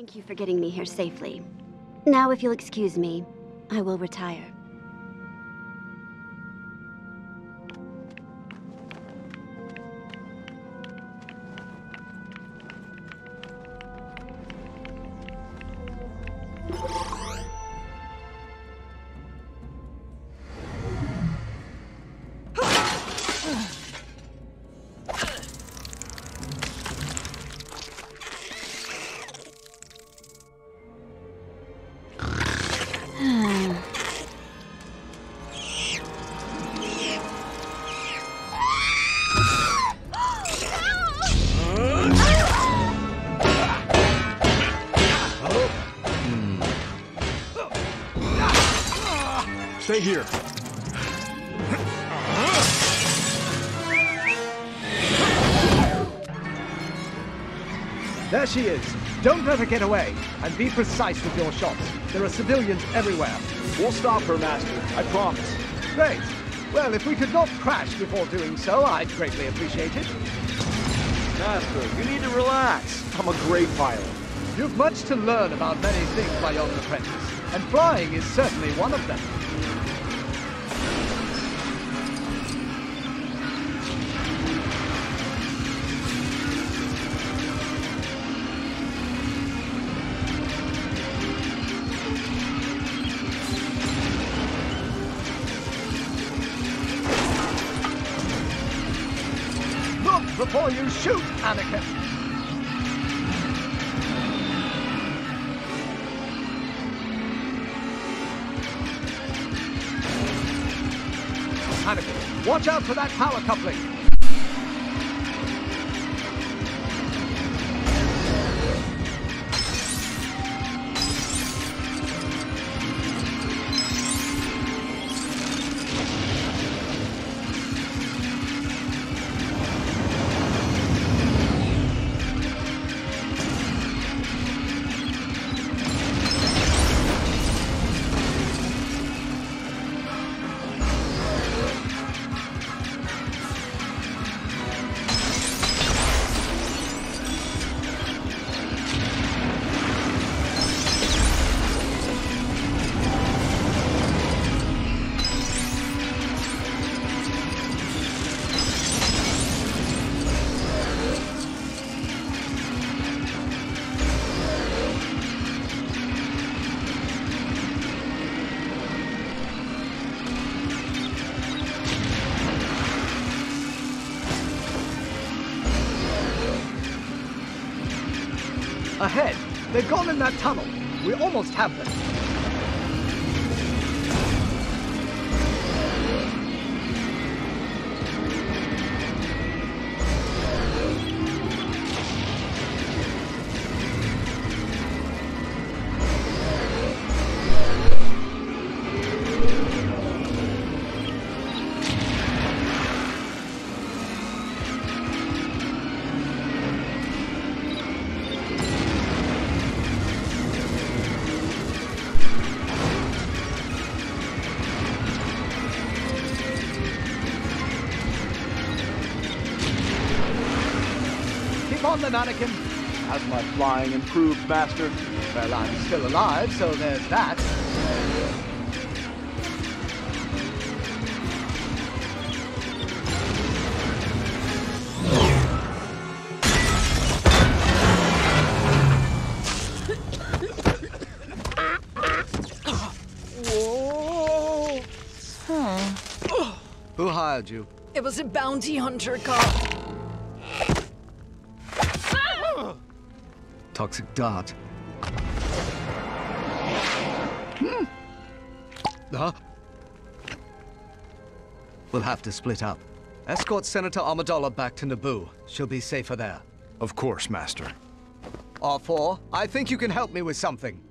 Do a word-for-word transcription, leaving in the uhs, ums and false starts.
Thank you for getting me here safely. Now, if you'll excuse me, I will retire. Stay here. There she is. Don't let her get away. And be precise with your shots. There are civilians everywhere. We'll stop her, Master. I promise. Great. Well, if we could not crash before doing so, I'd greatly appreciate it. Master, you need to relax. I'm a great pilot. You've much to learn about many things, my young apprentice. And flying is certainly one of them. Look before you shoot, Anakin! Anakin, watch out for that power coupling! Ahead. They've gone in that tunnel. We almost have them. Come on then, Anakin. Has my flying improved, Master? Well, I'm still alive, so there's that. Whoa. Huh. Who hired you? It was a bounty hunter cop. Toxic dart. Hmm. Huh? We'll have to split up. Escort Senator Amidala back to Naboo. She'll be safer there. Of course, Master. R four, I think you can help me with something.